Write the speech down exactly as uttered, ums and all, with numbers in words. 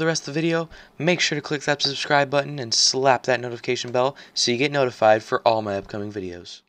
the rest of the video, make sure to click that subscribe button and slap that notification bell so you get notified for all my upcoming videos.